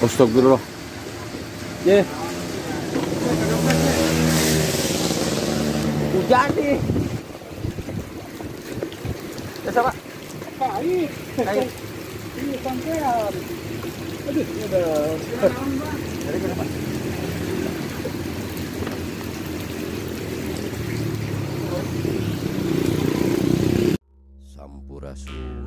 Astagfirullah. Ye. Hujan nih. Bisa, Pak? Pak, ini. Ini sampai aduh, udah. Dari mana, Pak? Sampurasun.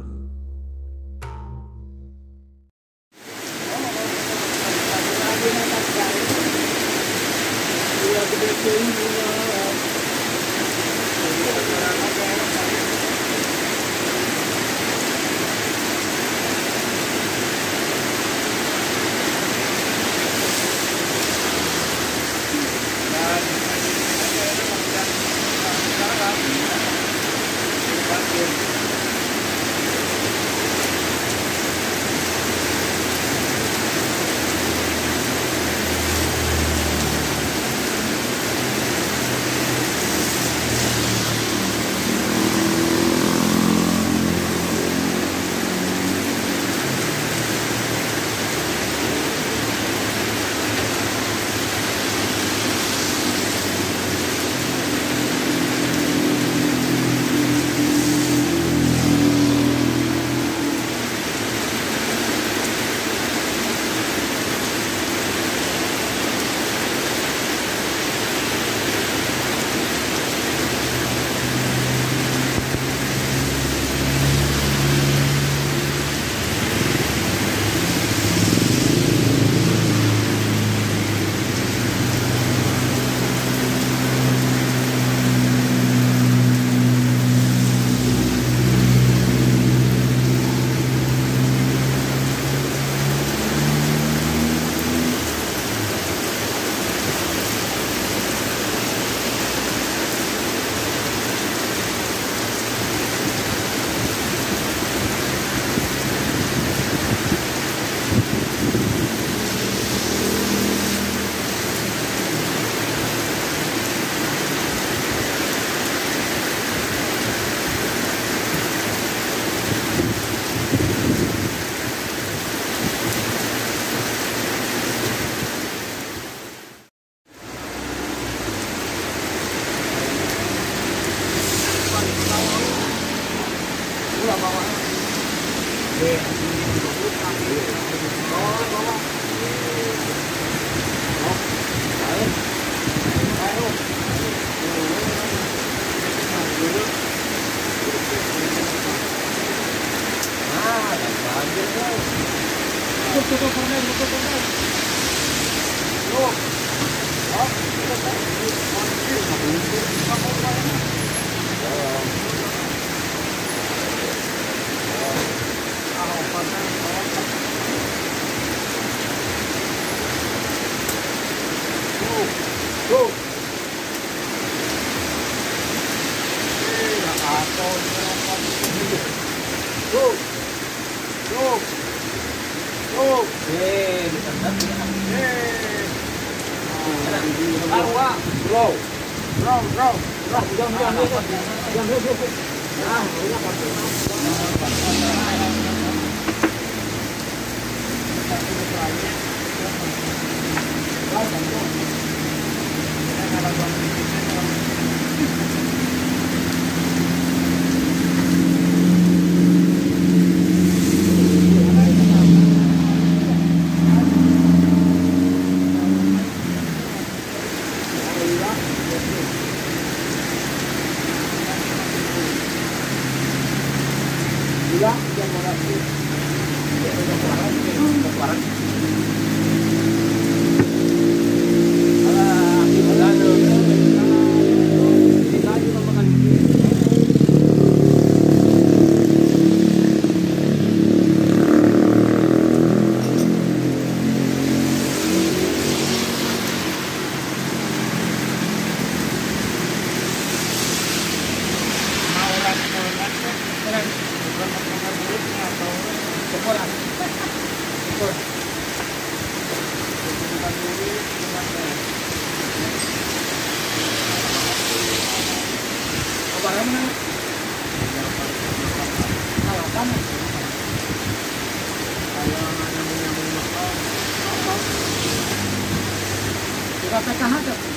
Kalau kamu, kalau बताते कहाँ जाते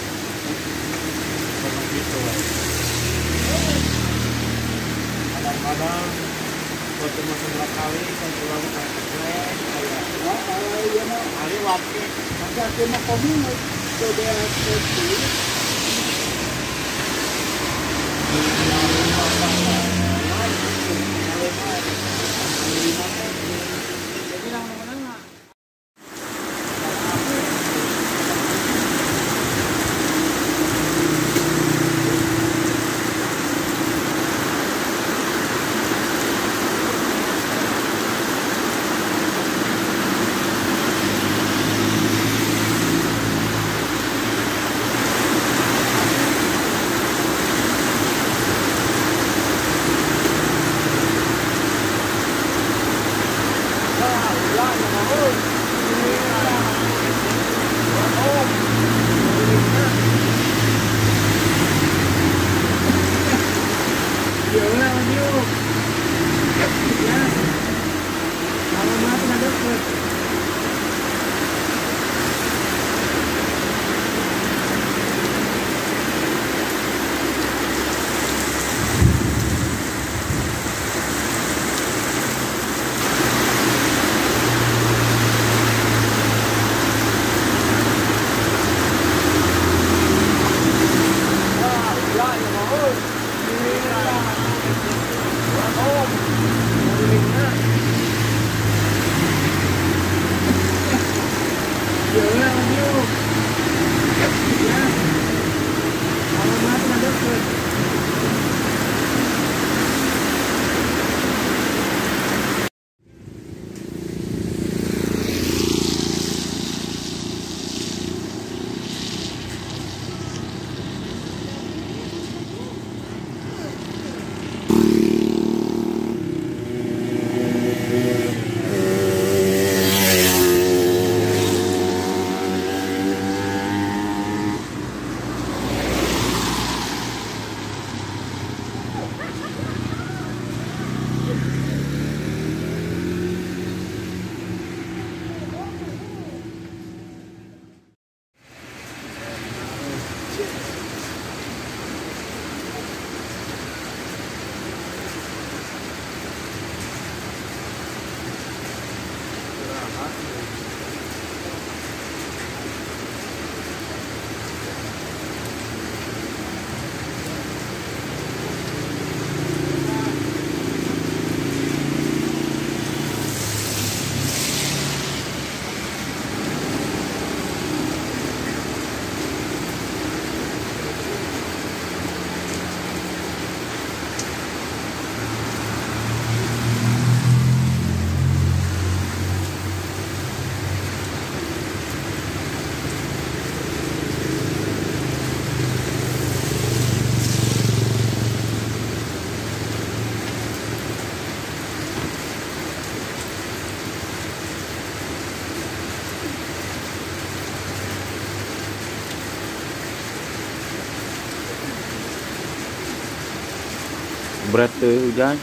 berat tuh hujan.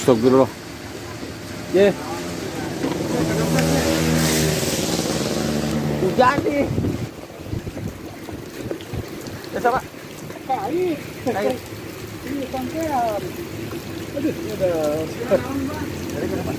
Astagfirullah. Ya. Hujan nih. Ya sama. Kayak. Kayak. Ini sampean. Aduh, ada. Dari kenapa?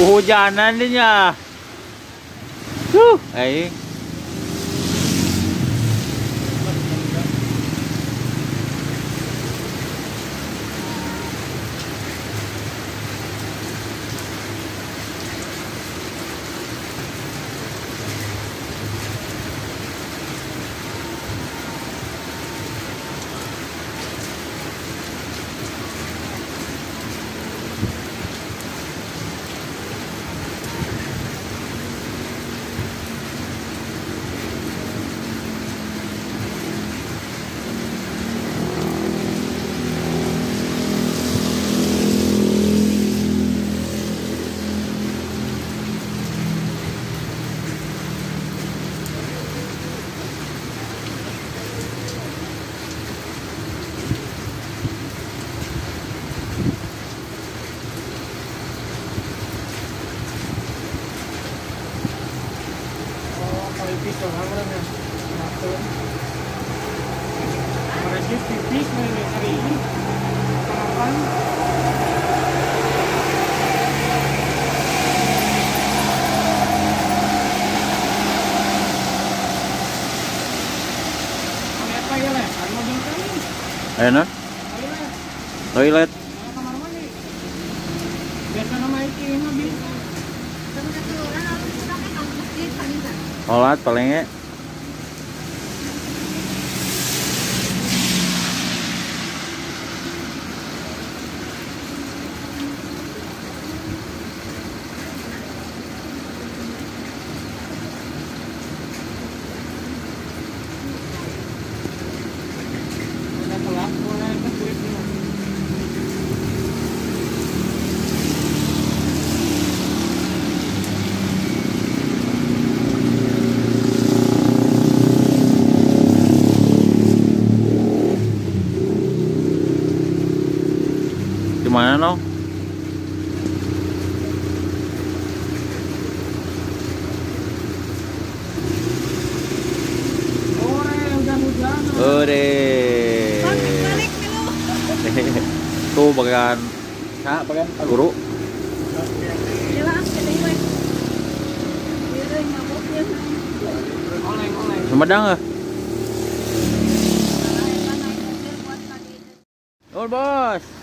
Kehujanan dia. Air. Enak toilet kamar mandi biasa nama itu mobil olat palingnya mana no? Ore, balik dulu. Tuh bagian, nah bagian guru. Semedang ah. Oh bos.